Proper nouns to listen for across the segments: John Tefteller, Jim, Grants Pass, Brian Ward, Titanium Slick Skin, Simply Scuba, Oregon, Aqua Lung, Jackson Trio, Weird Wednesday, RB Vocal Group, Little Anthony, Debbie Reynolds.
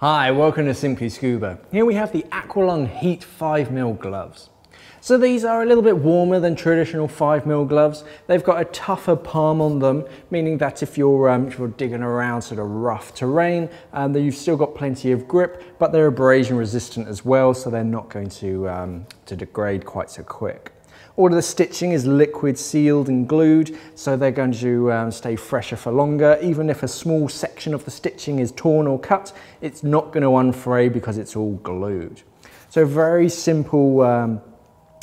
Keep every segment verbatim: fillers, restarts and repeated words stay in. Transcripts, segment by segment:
Hi, welcome to Simply Scuba. Here we have the Aqua Lung Heat five mil gloves. So these are a little bit warmer than traditional five mil gloves. They've got a tougher palm on them, meaning that if you're, um, if you're digging around sort of rough terrain, um, then you've still got plenty of grip, but they're abrasion resistant as well, so they're not going to, um, to degrade quite so quick. All of the stitching is liquid sealed and glued, so they're going to um, stay fresher for longer. Even if a small section of the stitching is torn or cut, it's not going to unfray because it's all glued. So very simple, um,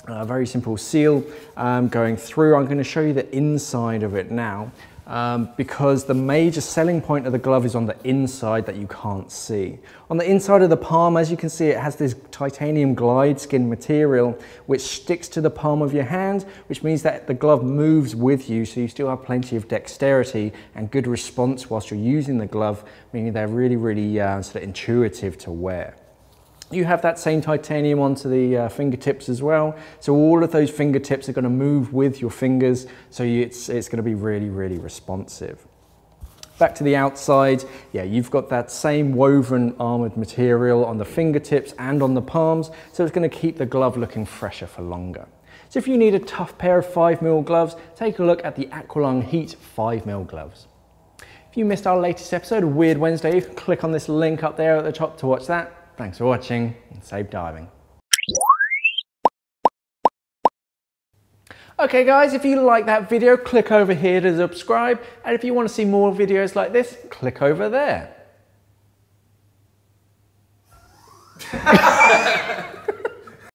uh, very simple seal um, going through. I'm going to show you the inside of it now um, because the major selling point of the glove is on the inside that you can't see. On the inside of the palm, as you can see, it has this titanium glide skin material which sticks to the palm of your hand, which means that the glove moves with you, so you still have plenty of dexterity and good response whilst you're using the glove, meaning they're really, really uh, sort of intuitive to wear. You have that same titanium onto the uh, fingertips as well, so all of those fingertips are going to move with your fingers, so you, it's, it's going to be really, really responsive. Back to the outside, yeah, you've got that same woven armoured material on the fingertips and on the palms, so it's going to keep the glove looking fresher for longer. So if you need a tough pair of five mil gloves, take a look at the Aqua Lung Heat five mil gloves. If you missed our latest episode of Weird Wednesday, you can click on this link up there at the top to watch that. Thanks for watching and safe diving. Okay guys, if you like that video, click over here to subscribe, and if you want to see more videos like this, click over there.